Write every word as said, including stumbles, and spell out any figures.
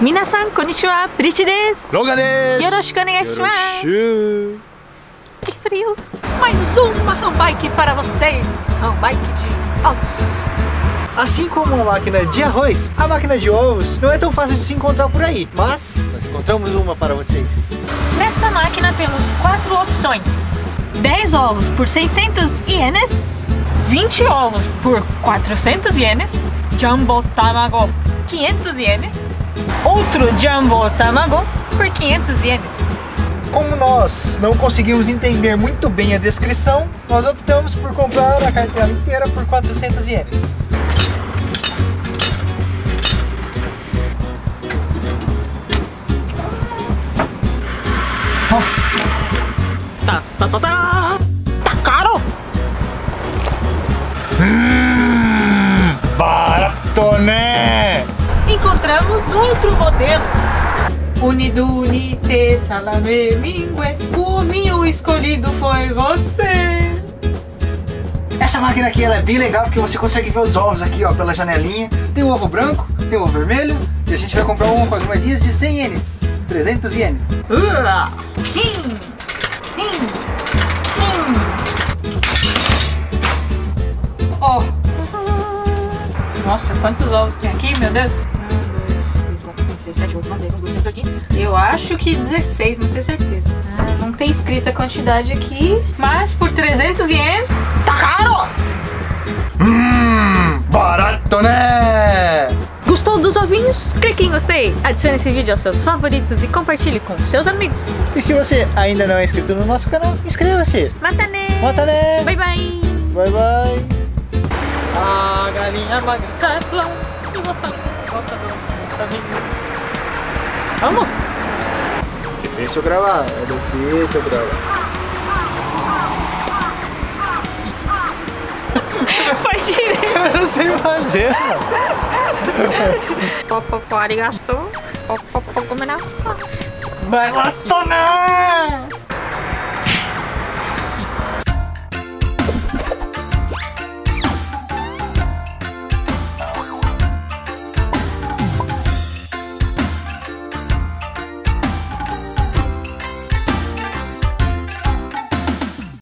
Minasan, konnichiwa, Prichi desu. Loga desu. Yoroshiku onegaishimasu. Que frio! Mais uma handbike para vocês! Handbike de ovos! Assim como a máquina de arroz, a máquina de ovos não é tão fácil de se encontrar por aí, mas nós encontramos uma para vocês! Nesta máquina temos quatro opções: dez ovos por seiscentos ienes, vinte ovos por quatrocentos ienes, Jumbo Tamago quinhentos ienes, outro Jumbo Tamago por quinhentos ienes. Como nós não conseguimos entender muito bem a descrição, nós optamos por comprar a cartela inteira por quatrocentos ienes. Oh. Tá, tá, tá, tá. Tá caro? Hum, barato, né? Encontramos outro modelo. Unido, unite, salame, lingue, o meu escolhido foi você! Essa máquina aqui ela é bem legal porque você consegue ver os ovos aqui, ó, pela janelinha. Tem o ovo branco, tem o ovo vermelho e a gente vai comprar um com as moedinhas de cem ienes, trezentos ienes. Ua! Hum! Hum! Hum! Ó! Nossa, quantos ovos tem aqui, meu Deus! Eu acho que dezesseis, não tenho certeza. Ah, não tem escrito a quantidade aqui, mas por trezentos ienes, tá caro! Hum, barato, né? Gostou dos ovinhos? Clique em gostei, adicione esse vídeo aos seus favoritos e compartilhe com seus amigos. E se você ainda não é inscrito no nosso canal, inscreva-se! Matane! Matane! Bye bye! Bye bye! A galinha magra é plão e bota, bota, bota, vamos! Difícil gravar, é difícil gravar. Faz direito! Eu não sei fazer! Popopó, arigatou! Popopó, gomenaçou! Vai lá, tomar!